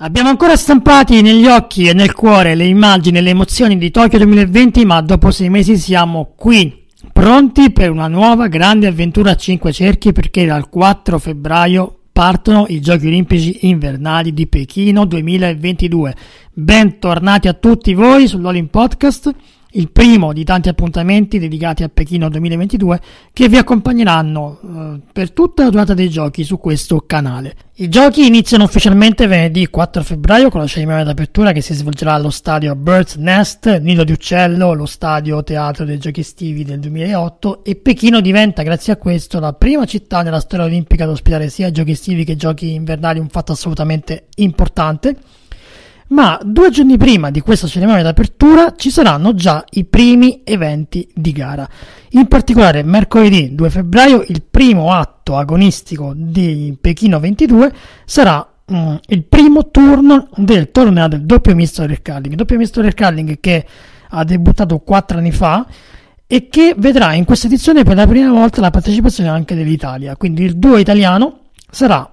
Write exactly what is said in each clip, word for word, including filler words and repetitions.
Abbiamo ancora stampati negli occhi e nel cuore le immagini e le emozioni di Tokyo duemilaventi, ma dopo sei mesi siamo qui, pronti per una nuova grande avventura a cinque cerchi, perché dal quattro febbraio partono i Giochi Olimpici Invernali di Pechino duemilaventidue. Bentornati a tutti voi sull'Olim Podcast, il primo di tanti appuntamenti dedicati a Pechino duemilaventidue che vi accompagneranno eh, per tutta la durata dei giochi su questo canale. I giochi iniziano ufficialmente venerdì quattro febbraio con la cerimonia d'apertura che si svolgerà allo stadio Bird's Nest, Nido di Uccello, lo stadio teatro dei giochi estivi del duemilaotto, e Pechino diventa grazie a questo la prima città nella storia olimpica ad ospitare sia giochi estivi che giochi invernali, un fatto assolutamente importante. Ma due giorni prima di questa cerimonia d'apertura ci saranno già i primi eventi di gara. In particolare mercoledì due febbraio il primo atto agonistico di Pechino ventidue sarà mm, il primo turno del torneo del doppio misto del curling. Il doppio misto del curling che ha debuttato quattro anni fa e che vedrà in questa edizione per la prima volta la partecipazione anche dell'Italia. Quindi il duo italiano sarà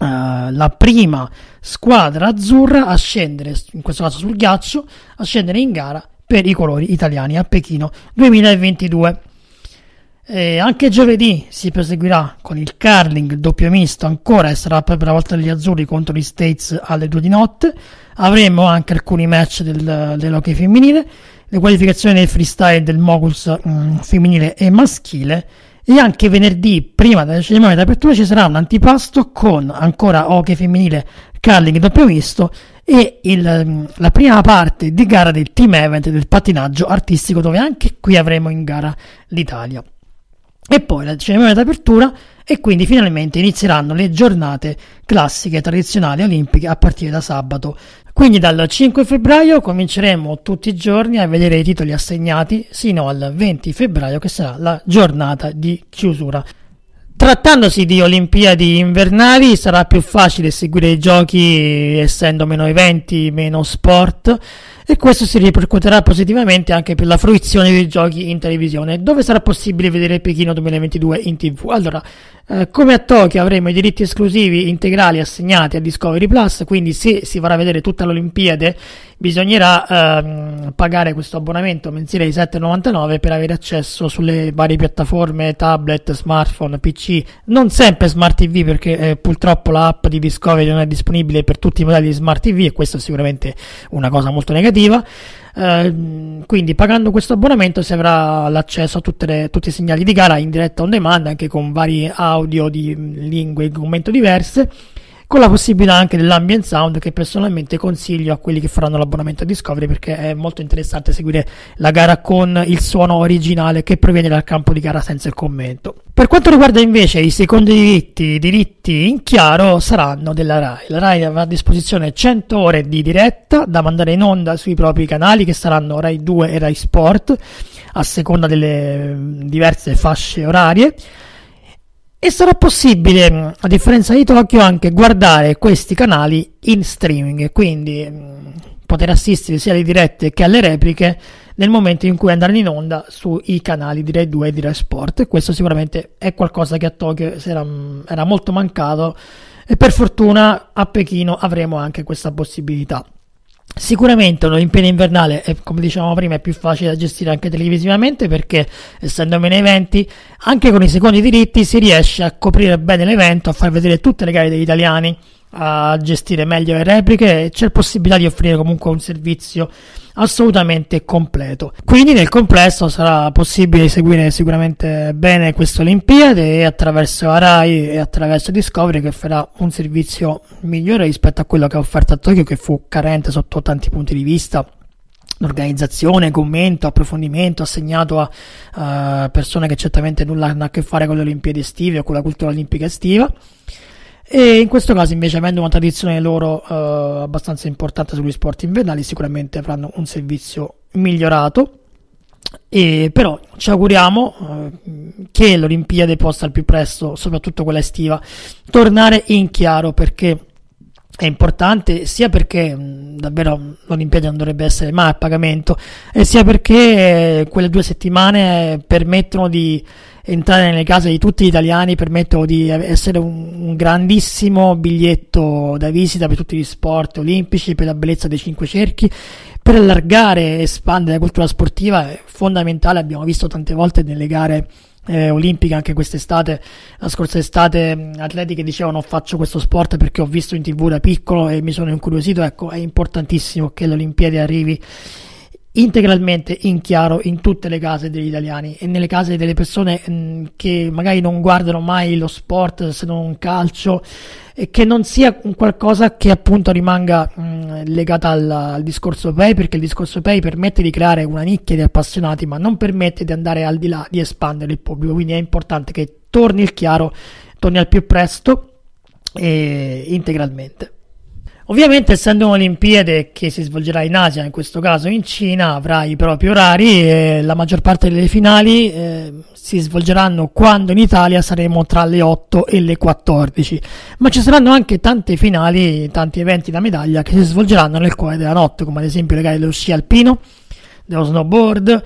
Uh, la prima squadra azzurra a scendere, in questo caso sul ghiaccio, a scendere in gara per i colori italiani a Pechino duemilaventidue. E anche giovedì si proseguirà con il curling doppio misto ancora, e sarà proprio la volta degli azzurri contro gli States alle due di notte. Avremo anche alcuni match del, dell'hockey femminile, le qualificazioni del freestyle, del moguls mm, femminile e maschile. E anche venerdì, prima della cerimonia d'apertura, ci sarà un antipasto con ancora hockey femminile, curling doppio misto e il, la prima parte di gara del team event del pattinaggio artistico, dove anche qui avremo in gara l'Italia. E poi la cerimonia d'apertura, e quindi finalmente inizieranno le giornate classiche tradizionali olimpiche a partire da sabato. Quindi dal cinque febbraio cominceremo tutti i giorni a vedere i titoli assegnati sino al venti febbraio, che sarà la giornata di chiusura. Trattandosi di Olimpiadi invernali sarà più facile seguire i giochi essendo meno eventi, meno sport, e questo si ripercuoterà positivamente anche per la fruizione dei giochi in televisione, dove sarà possibile vedere Pechino duemilaventidue in tv. Allora, eh, come a Tokyo avremo i diritti esclusivi integrali assegnati a Discovery Plus, quindi se si vorrà vedere tutta l'Olimpiade bisognerà ehm, pagare questo abbonamento mensile di sette virgola novantanove per avere accesso sulle varie piattaforme, tablet, smartphone, P C, non sempre Smart T V, perché eh, purtroppo la app di Discovery non è disponibile per tutti i modelli di Smart T V, e questo è sicuramente una cosa molto negativa. Uh, quindi pagando questo abbonamento si avrà l'accesso a tutte le, tutti i segnali di gara in diretta on demand, anche con vari audio di lingue e commento diverse, con la possibilità anche dell'ambient sound, che personalmente consiglio a quelli che faranno l'abbonamento a Discovery, perché è molto interessante seguire la gara con il suono originale che proviene dal campo di gara senza il commento. Per quanto riguarda invece i secondi diritti, i diritti in chiaro saranno della Rai. La Rai avrà a disposizione cento ore di diretta da mandare in onda sui propri canali, che saranno Rai due e Rai Sport, a seconda delle diverse fasce orarie. E sarà possibile, a differenza di Tokyo, anche guardare questi canali in streaming, quindi poter assistere sia alle dirette che alle repliche nel momento in cui andranno in onda sui canali di Rai due e di Rai Sport. E questo sicuramente è qualcosa che a Tokyo era, era molto mancato, e per fortuna a Pechino avremo anche questa possibilità. Sicuramente un'Olimpiade invernale, come dicevamo prima, è più facile da gestire anche televisivamente, perché essendo meno eventi, anche con i secondi diritti si riesce a coprire bene l'evento, a far vedere tutte le gare degli italiani, a gestire meglio le repliche, e c'è possibilità di offrire comunque un servizio assolutamente completo. Quindi nel complesso sarà possibile seguire sicuramente bene questa Olimpiade, e attraverso la Rai e attraverso Discovery, che farà un servizio migliore rispetto a quello che ha offerto a Tokyo, che fu carente sotto tanti punti di vista: l'organizzazione, commento, approfondimento assegnato a uh, persone che certamente nulla hanno a che fare con le Olimpiadi estive o con la cultura olimpica estiva. E in questo caso invece, avendo una tradizione loro eh, abbastanza importante sugli sport invernali, sicuramente avranno un servizio migliorato. E però ci auguriamo eh, che l'Olimpiade possa al più presto, soprattutto quella estiva, tornare in chiaro, perché è importante sia perché mh, davvero l'Olimpiade non dovrebbe essere mai a pagamento, e sia perché eh, quelle due settimane permettono di entrare nelle case di tutti gli italiani, permettono di essere un, un grandissimo biglietto da visita per tutti gli sport olimpici, per la bellezza dei cinque cerchi, per allargare e espandere la cultura sportiva. È fondamentale, abbiamo visto tante volte nelle gare Eh, olimpica, anche quest'estate, la scorsa estate, atleti che dicevano faccio questo sport perché ho visto in tv da piccolo e mi sono incuriosito. Ecco, è importantissimo che l'Olimpiadi arrivi integralmente in chiaro in tutte le case degli italiani e nelle case delle persone mh, che magari non guardano mai lo sport se non calcio, e che non sia un qualcosa che appunto rimanga mh, legata al, al discorso pay, perché il discorso pay permette di creare una nicchia di appassionati ma non permette di andare al di là, di espandere il pubblico. Quindi è importante che torni il chiaro, torni al più presto e integralmente. Ovviamente, essendo un'Olimpiade che si svolgerà in Asia, in questo caso in Cina, avrà i propri orari e la maggior parte delle finali eh, si svolgeranno quando in Italia saremo tra le otto e le quattordici, ma ci saranno anche tante finali, tanti eventi da medaglia che si svolgeranno nel cuore della notte, come ad esempio le gare dello sci alpino, dello snowboard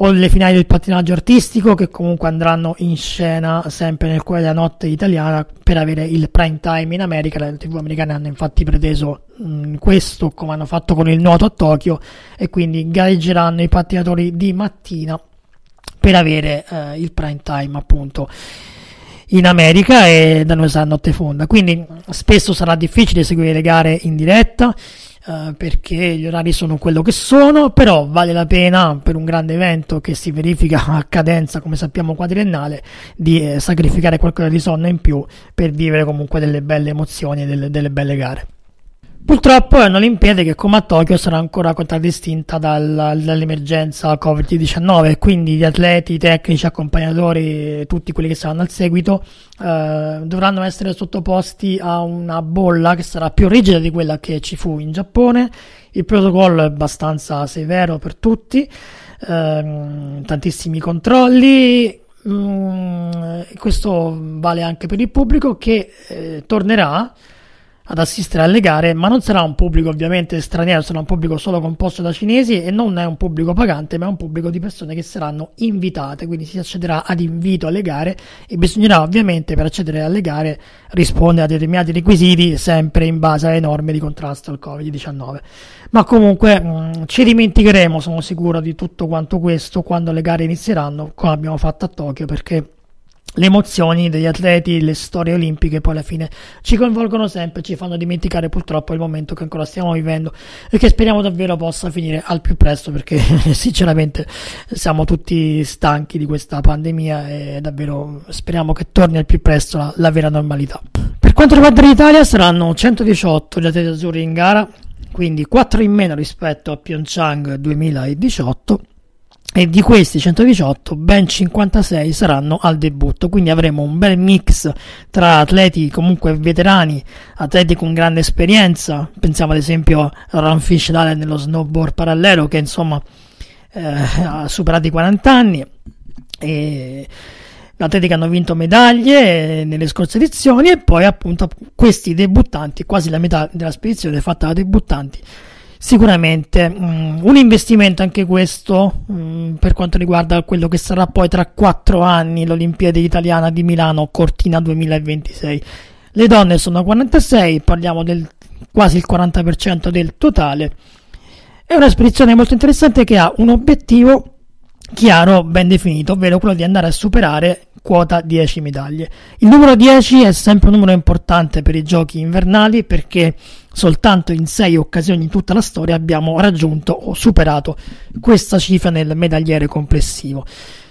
o le finali del pattinaggio artistico, che comunque andranno in scena sempre nel cuore della notte italiana per avere il prime time in America. Le tivù americane hanno infatti preteso mh, questo, come hanno fatto con il nuoto a Tokyo, e quindi gareggeranno i pattinatori di mattina per avere eh, il prime time appunto in America, e da noi sarà notte fonda. Quindi spesso sarà difficile seguire le gare in diretta, Uh, perché gli orari sono quello che sono, però vale la pena, per un grande evento che si verifica a cadenza, come sappiamo, quadriennale, di eh, sacrificare qualcosa di sonno in più per vivere comunque delle belle emozioni e delle, delle belle gare. Purtroppo è un'Olimpiade che, come a Tokyo, sarà ancora contraddistinta dal, dall'emergenza covid diciannove, quindi gli atleti, i tecnici, accompagnatori, tutti quelli che saranno al seguito eh, dovranno essere sottoposti a una bolla che sarà più rigida di quella che ci fu in Giappone. Il protocollo è abbastanza severo per tutti, eh, tantissimi controlli. Mm, questo vale anche per il pubblico che eh, tornerà ad assistere alle gare, ma non sarà un pubblico ovviamente straniero, sarà un pubblico solo composto da cinesi, e non è un pubblico pagante, ma è un pubblico di persone che saranno invitate, quindi si accederà ad invito alle gare, e bisognerà ovviamente, per accedere alle gare, rispondere a determinati requisiti, sempre in base alle norme di contrasto al covid diciannove. Ma comunque mh, ci dimenticheremo, sono sicuro, di tutto quanto questo quando le gare inizieranno, come abbiamo fatto a Tokyo, perché le emozioni degli atleti, le storie olimpiche poi alla fine ci coinvolgono sempre, ci fanno dimenticare purtroppo il momento che ancora stiamo vivendo e che speriamo davvero possa finire al più presto, perché sinceramente siamo tutti stanchi di questa pandemia e davvero speriamo che torni al più presto la, la vera normalità. Per quanto riguarda l'Italia, saranno centodiciotto gli atleti azzurri in gara, quindi quattro in meno rispetto a Pyeongchang duemiladiciotto, e di questi centodiciotto ben cinquantasei saranno al debutto, quindi avremo un bel mix tra atleti comunque veterani, atleti con grande esperienza. Pensiamo ad esempio a Ranfish Dale nello snowboard parallelo, che insomma eh, ha superato i quaranta anni, e atleti che hanno vinto medaglie nelle scorse edizioni, e poi appunto questi debuttanti, quasi la metà della spedizione è fatta da debuttanti. Sicuramente mh, un investimento anche questo mh, per quanto riguarda quello che sarà poi tra quattro anni l'Olimpiade italiana di Milano Cortina duemilaventisei. Le donne sono quarantasei, parliamo del quasi il quaranta per cento del totale. È una spedizione molto interessante che ha un obiettivo chiaro, ben definito, ovvero quello di andare a superare quota dieci medaglie. Il numero dieci è sempre un numero importante per i giochi invernali, perché soltanto in sei occasioni in tutta la storia abbiamo raggiunto o superato questa cifra nel medagliere complessivo.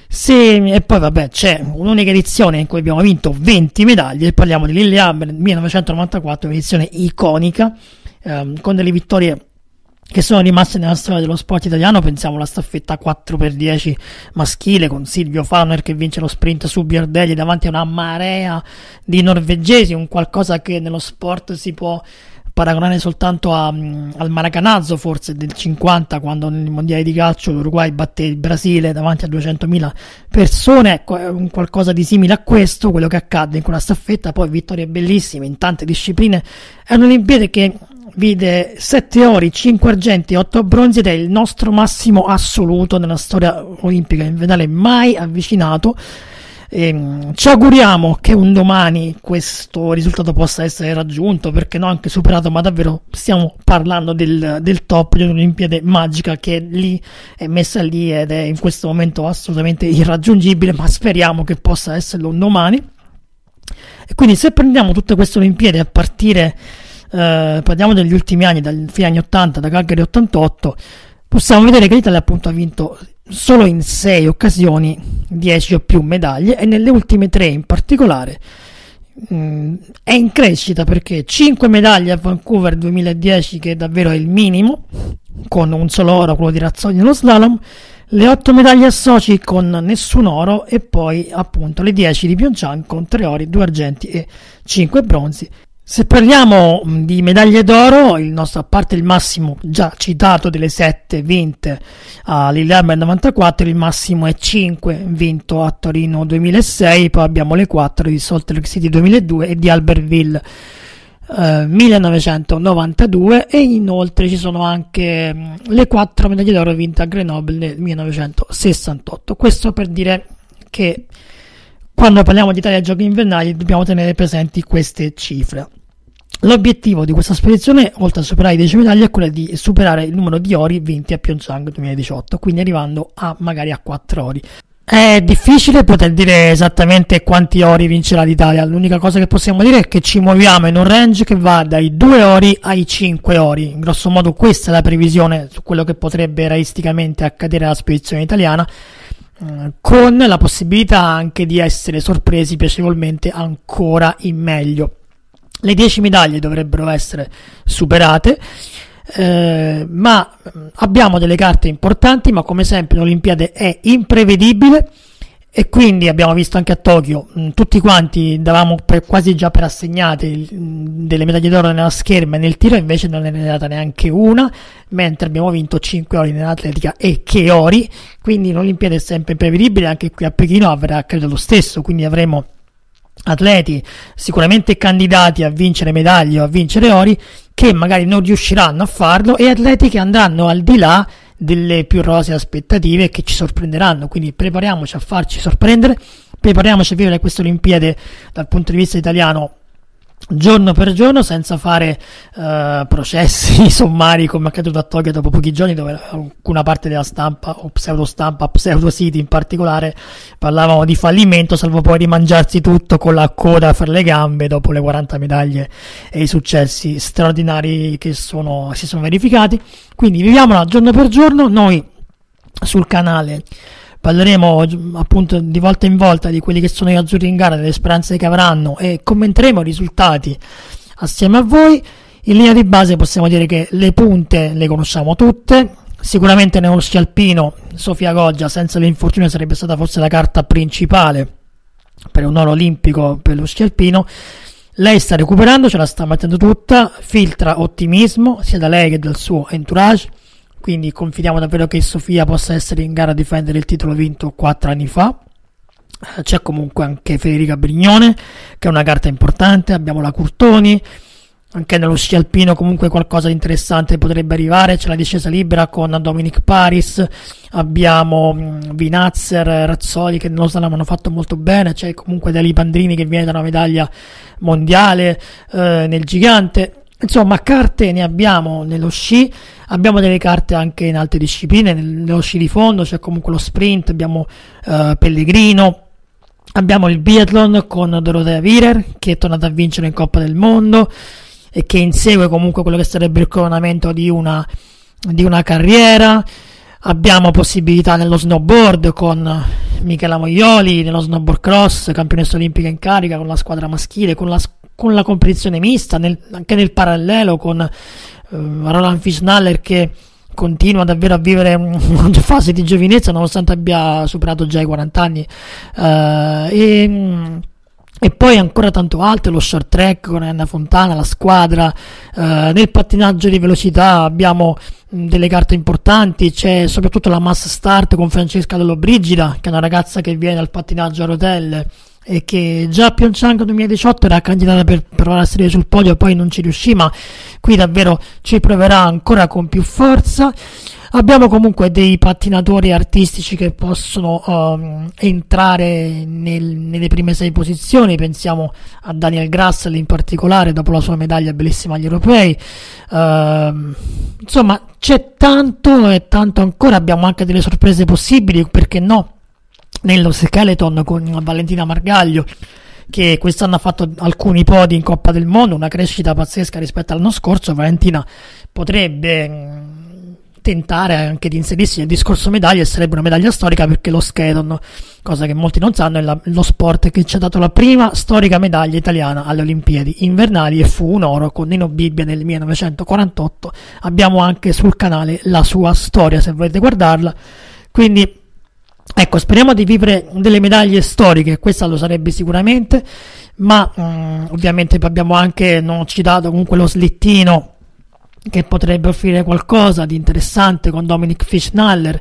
Se, e poi vabbè, c'è un'unica edizione in cui abbiamo vinto venti medaglie, parliamo di Lille Hammer millenovecentonovantaquattro, un'edizione iconica ehm, con delle vittorie che sono rimaste nella storia dello sport italiano. Pensiamo alla staffetta quattro per dieci maschile con Silvio Fauner che vince lo sprint su Biørndalen davanti a una marea di norvegesi, un qualcosa che nello sport si può paragonare soltanto a, al Maracanazzo forse del cinquanta, quando nel mondiale di calcio l'Uruguay batté il Brasile davanti a duecentomila persone, ecco, è un qualcosa di simile a questo quello che accadde in quella staffetta. Poi vittorie bellissime in tante discipline, è un'Olimpiade che vide sette ori, cinque argenti, otto bronzi, ed è il nostro massimo assoluto nella storia olimpica invernale mai avvicinato. E ci auguriamo che un domani questo risultato possa essere raggiunto, perché no, anche superato, ma davvero stiamo parlando del, del top di un'Olimpiade magica che è lì, è messa lì ed è in questo momento assolutamente irraggiungibile, ma speriamo che possa esserlo un domani. E quindi, se prendiamo tutte queste Olimpiadi a partire, eh, parliamo degli ultimi anni, dal fine anni ottanta, da Calgary ottantotto, possiamo vedere che l'Italia appunto ha vinto solo in sei occasioni dieci o più medaglie, e nelle ultime tre in particolare mh, è in crescita, perché cinque medaglie a Vancouver duemiladieci, che davvero è il minimo, con un solo oro, quello di Razzoli nello slalom, le otto medaglie a Sochi con nessun oro, e poi appunto le dieci di Pyeongchang con tre ori, due argenti e cinque bronzi. Se parliamo di medaglie d'oro, il nostro, a parte il massimo già citato delle sette vinte a Lillehammer nel novantaquattro, il massimo è cinque vinto a Torino duemilasei, poi abbiamo le quattro di Salt Lake City duemiladue e di Albertville eh, millenovecentonovantadue, e inoltre ci sono anche le quattro medaglie d'oro vinte a Grenoble nel millenovecentosessantotto. Questo per dire che quando parliamo di Italia Giochi Invernali dobbiamo tenere presenti queste cifre. L'obiettivo di questa spedizione, oltre a superare i dieci medaglie, è quello di superare il numero di ori vinti a Pyeongchang duemiladiciotto, quindi arrivando a magari a quattro ori. È difficile poter dire esattamente quanti ori vincerà l'Italia, l'unica cosa che possiamo dire è che ci muoviamo in un range che va dai due ori ai cinque ori, in grosso modo questa è la previsione su quello che potrebbe realisticamente accadere alla spedizione italiana, con la possibilità anche di essere sorpresi piacevolmente ancora in meglio. Le dieci medaglie dovrebbero essere superate, eh, ma abbiamo delle carte importanti, ma come sempre l'Olimpiade è imprevedibile, e quindi abbiamo visto anche a Tokyo, mh, tutti quanti davamo per, quasi già per assegnate mh, delle medaglie d'oro nella scherma e nel tiro, invece non ne è data neanche una, mentre abbiamo vinto cinque ori nell'atletica e che ori, quindi l'Olimpiade è sempre imprevedibile. Anche qui a Pechino avrà accaduto lo stesso, quindi avremo atleti sicuramente candidati a vincere medaglie o a vincere ori che magari non riusciranno a farlo, e atleti che andranno al di là delle più rosee aspettative, che ci sorprenderanno. Quindi prepariamoci a farci sorprendere, prepariamoci a vivere questa Olimpiade dal punto di vista italiano giorno per giorno, senza fare eh, processi sommari come accaduto a Tokyo dopo pochi giorni, dove alcuna parte della stampa o pseudo stampa, pseudo siti in particolare, parlavano di fallimento, salvo poi rimangiarsi tutto con la coda fra le gambe dopo le quaranta medaglie e i successi straordinari che sono, si sono verificati. Quindi viviamola giorno per giorno. Noi sul canale parleremo appunto di volta in volta di quelli che sono gli azzurri in gara, delle speranze che avranno, e commenteremo i risultati assieme a voi. In linea di base possiamo dire che le punte le conosciamo tutte, sicuramente nello sci alpino Sofia Goggia senza l'infortunio sarebbe stata forse la carta principale per un oro olimpico per lo sci alpino. Lei sta recuperando, ce la sta mettendo tutta, filtra ottimismo sia da lei che dal suo entourage. Quindi confidiamo davvero che Sofia possa essere in gara a difendere il titolo vinto quattro anni fa. C'è comunque anche Federica Brignone, che è una carta importante. Abbiamo la Curtoni, anche nello sci alpino comunque qualcosa di interessante potrebbe arrivare. C'è la discesa libera con Dominic Paris, abbiamo Vinatzer, Razzoli, che nello slalom hanno fatto molto bene. C'è comunque Dali Pandrini, che viene da una medaglia mondiale eh, nel gigante. Insomma, carte ne abbiamo nello sci, abbiamo delle carte anche in altre discipline. Nello sci di fondo c'è comunque lo sprint, abbiamo eh, Pellegrino, abbiamo il biathlon con Dorothea Wierer, che è tornata a vincere in Coppa del Mondo e che insegue comunque quello che sarebbe il coronamento di una, di una carriera. Abbiamo possibilità nello snowboard con Michela Moioli, nello snowboard cross, campionessa olimpica in carica con la squadra maschile, con la squadra con la competizione mista, nel, anche nel parallelo con eh, Roland Fischnaller, che continua davvero a vivere una fase di giovinezza nonostante abbia superato già i quaranta anni, eh, e e poi ancora tanto altro, lo short track con Anna Fontana, la squadra. Eh, nel pattinaggio di velocità abbiamo mh, delle carte importanti, c'è soprattutto la mass start con Francesca Lollobrigida, che è una ragazza che viene dal pattinaggio a rotelle e che già a Pyeongchang duemiladiciotto era candidata per provare a salire sul podio, poi non ci riuscì, ma qui davvero ci proverà ancora con più forza. Abbiamo comunque dei pattinatori artistici che possono um, entrare nel, nelle prime sei posizioni. Pensiamo a Daniel Grassl in particolare, dopo la sua medaglia bellissima agli europei. Uh, insomma, c'è tanto e tanto ancora. Abbiamo anche delle sorprese possibili, perché no, nello skeleton con Valentina Margaglio, che quest'anno ha fatto alcuni podi in Coppa del Mondo, una crescita pazzesca rispetto all'anno scorso. Valentina potrebbe tentare anche di inserirsi nel discorso medaglia, e sarebbe una medaglia storica, perché lo skeleton, cosa che molti non sanno, è la, lo sport che ci ha dato la prima storica medaglia italiana alle Olimpiadi invernali, e fu un oro con Nino Bibbia nel millenovecentoquarantotto. Abbiamo anche sul canale la sua storia, se volete guardarla. Quindi ecco, speriamo di vivere delle medaglie storiche, questa lo sarebbe sicuramente, ma um, ovviamente abbiamo anche, non ho citato comunque, lo slittino, che potrebbe offrire qualcosa di interessante con Dominic Fischnaller.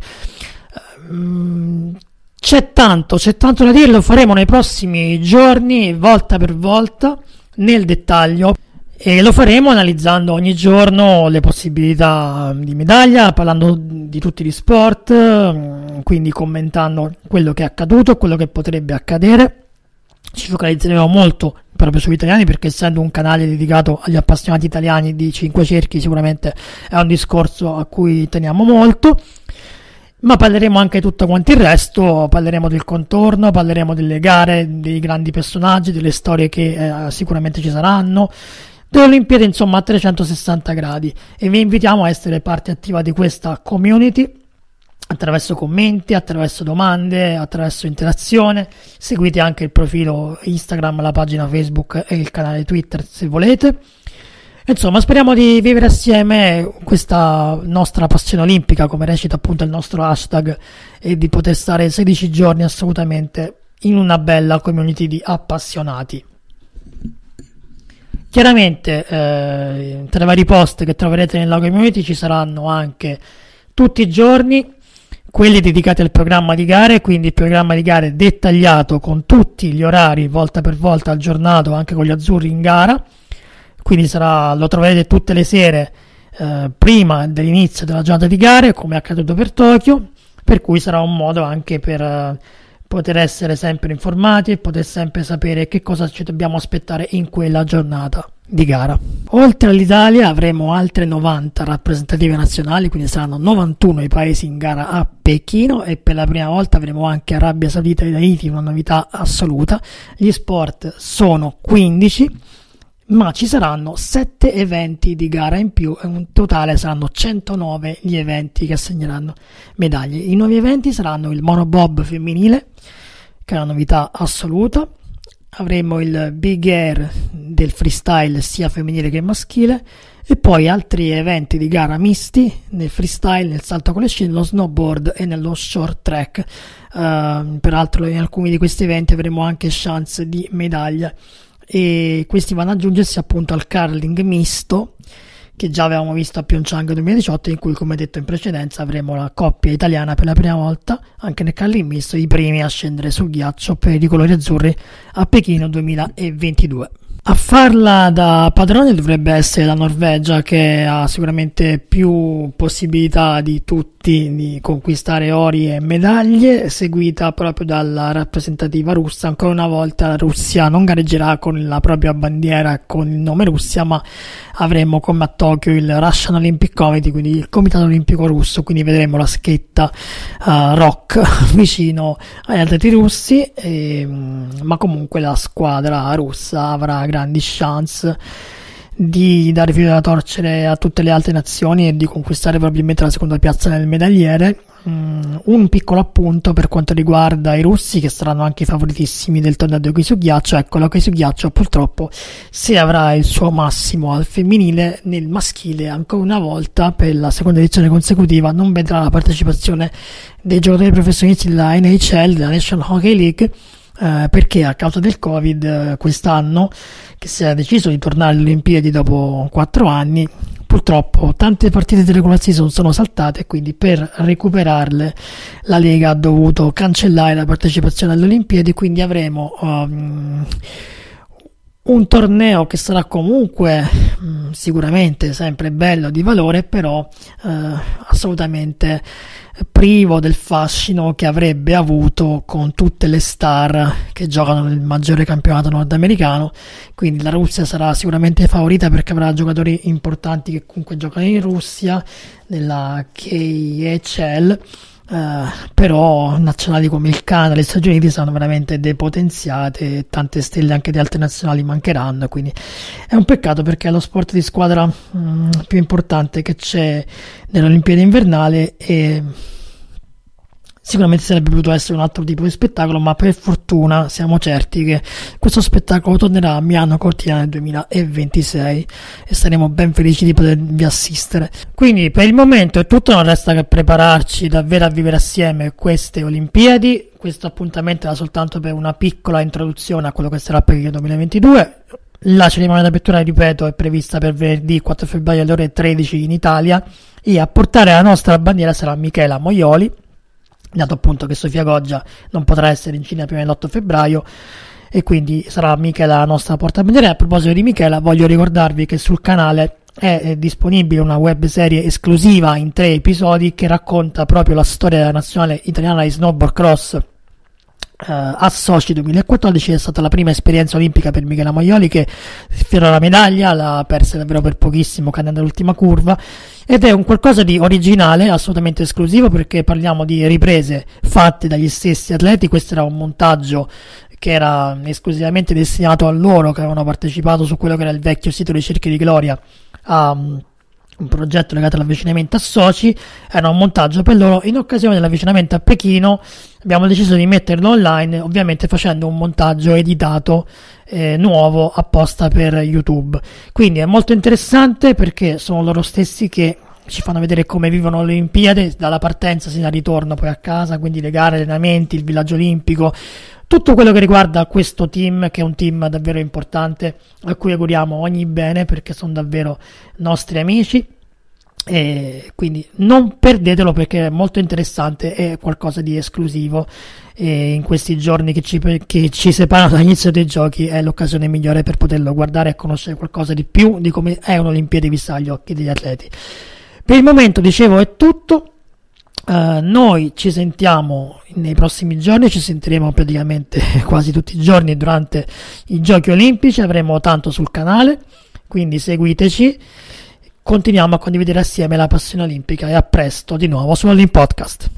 Um, c'è tanto, c'è tanto da dire, lo faremo nei prossimi giorni, volta per volta, nel dettaglio. E lo faremo analizzando ogni giorno le possibilità di medaglia, parlando di tutti gli sport, quindi commentando quello che è accaduto, quello che potrebbe accadere. Ci focalizzeremo molto proprio sugli italiani, perché essendo un canale dedicato agli appassionati italiani di cinque cerchi, sicuramente è un discorso a cui teniamo molto. Ma parleremo anche tutto quanto il resto, parleremo del contorno, parleremo delle gare, dei grandi personaggi, delle storie che eh, sicuramente ci saranno, delle Olimpiadi, insomma, a trecentosessanta gradi. E vi invitiamo a essere parte attiva di questa community attraverso commenti, attraverso domande, attraverso interazione. Seguite anche il profilo Instagram, la pagina Facebook e il canale Twitter, se volete. Insomma, speriamo di vivere assieme questa nostra passione olimpica, come recita appunto il nostro hashtag, e di poter stare sedici giorni assolutamente in una bella community di appassionati. Chiaramente eh, tra i vari post che troverete nella community ci saranno anche tutti i giorni quelli dedicati al programma di gare, quindi il programma di gare dettagliato con tutti gli orari, volta per volta, aggiornato anche con gli azzurri in gara. Quindi sarà, lo troverete tutte le sere eh, prima dell'inizio della giornata di gare, come è accaduto per Tokyo, per cui sarà un modo anche per eh, poter essere sempre informati e poter sempre sapere che cosa ci dobbiamo aspettare in quella giornata di gara. Oltre all'Italia avremo altre novanta rappresentative nazionali, quindi saranno novantuno i paesi in gara a Pechino, e per la prima volta avremo anche Arabia Saudita e Haiti, una novità assoluta. Gli sport sono quindici, ma ci saranno sette eventi di gara in più, e in totale saranno centonove gli eventi che assegneranno medaglie. I nuovi eventi saranno il monobob femminile, che è una novità assoluta. Avremo il big air del freestyle sia femminile che maschile, e poi altri eventi di gara misti nel freestyle, nel salto con le scie, nello snowboard e nello short track. Uh, peraltro in alcuni di questi eventi avremo anche chance di medaglia, e questi vanno ad aggiungersi appunto al curling misto, che già avevamo visto a Pyeongchang duemiladiciotto, in cui, come detto in precedenza, avremo la coppia italiana per la prima volta anche nel curling misto, i primi a scendere sul ghiaccio per i colori azzurri a Pechino duemilaventidue. A farla da padrone dovrebbe essere la Norvegia, che ha sicuramente più possibilità di tutti di conquistare ori e medaglie, seguita proprio dalla rappresentativa russa. Ancora una volta la Russia non gareggerà con la propria bandiera con il nome Russia, ma avremo come a Tokyo il Russian Olympic Committee, quindi il Comitato Olimpico Russo, quindi vedremo la scritta uh, rock vicino agli atleti russi, e, ma comunque la squadra russa avrà grandi chance di dare filo da torcere a tutte le altre nazioni e di conquistare probabilmente la seconda piazza nel medagliere. Um, un piccolo appunto per quanto riguarda i russi, che saranno anche i favoritissimi del torneo di hockey su ghiaccio. Ecco, l'hockey su ghiaccio purtroppo si avrà il suo massimo al femminile, nel maschile ancora una volta per la seconda edizione consecutiva non vedrà la partecipazione dei giocatori professionisti della N H L, della National Hockey League, eh, perché a causa del Covid eh, quest'anno, che si è deciso di tornare alle Olimpiadi dopo quattro anni, purtroppo tante partite di regular season sono saltate e quindi per recuperarle la Lega ha dovuto cancellare la partecipazione alle Olimpiadi. Quindi avremo um, un torneo che sarà comunque mh, sicuramente sempre bello, di valore, però eh, assolutamente privo del fascino che avrebbe avuto con tutte le star che giocano nel maggiore campionato nordamericano. Quindi la Russia sarà sicuramente favorita perché avrà giocatori importanti che comunque giocano in Russia, nella K H L. Uh, però nazionali come il Canada e gli Stati Uniti saranno veramente depotenziate e tante stelle anche di altre nazionali mancheranno, quindi è un peccato perché è lo sport di squadra mh, più importante che c'è nelle Olimpiadi invernali e sicuramente sarebbe potuto essere un altro tipo di spettacolo, ma per fortuna siamo certi che questo spettacolo tornerà a Milano Cortina nel duemilaventisei e saremo ben felici di potervi assistere. Quindi per il momento è tutto, non resta che prepararci davvero a vivere assieme queste Olimpiadi. Questo appuntamento era soltanto per una piccola introduzione a quello che sarà per il duemilaventidue. La cerimonia d'apertura, ripeto, è prevista per venerdì quattro febbraio alle ore tredici in Italia e a portare la nostra bandiera sarà Michela Moioli, dato appunto che Sofia Goggia non potrà essere in Cina prima dell'otto febbraio e quindi sarà Michela la nostra portabandiera. A proposito di Michela, voglio ricordarvi che sul canale è disponibile una web serie esclusiva in tre episodi che racconta proprio la storia della nazionale italiana di snowboard cross Uh, a Sochi duemilaquattordici. È stata la prima esperienza olimpica per Michela Moioli, che sfiorò la medaglia, la perse davvero per pochissimo cadendo all'ultima curva, ed è un qualcosa di originale, assolutamente esclusivo, perché parliamo di riprese fatte dagli stessi atleti. Questo era un montaggio che era esclusivamente destinato a loro, che avevano partecipato su quello che era il vecchio sito dei Cerchi di Gloria a um, un progetto legato all'avvicinamento a Sochi. Era un montaggio per loro. In occasione dell'avvicinamento a Pechino abbiamo deciso di metterlo online, ovviamente facendo un montaggio editato eh, nuovo apposta per YouTube. Quindi è molto interessante perché sono loro stessi che ci fanno vedere come vivono le Olimpiadi, dalla partenza sino al ritorno poi a casa, quindi le gare, gli allenamenti, il villaggio olimpico, tutto quello che riguarda questo team, che è un team davvero importante, a cui auguriamo ogni bene perché sono davvero nostri amici. E quindi non perdetelo perché è molto interessante, è qualcosa di esclusivo e in questi giorni che ci, che ci separano dall'inizio dei giochi è l'occasione migliore per poterlo guardare e conoscere qualcosa di più di come è un'Olimpiade vista agli occhi degli atleti. Per il momento, dicevo, è tutto. Uh, noi ci sentiamo nei prossimi giorni, ci sentiremo praticamente quasi tutti i giorni durante i giochi olimpici, avremo tanto sul canale, quindi seguiteci, continuiamo a condividere assieme la passione olimpica e a presto di nuovo su Olim Podcast.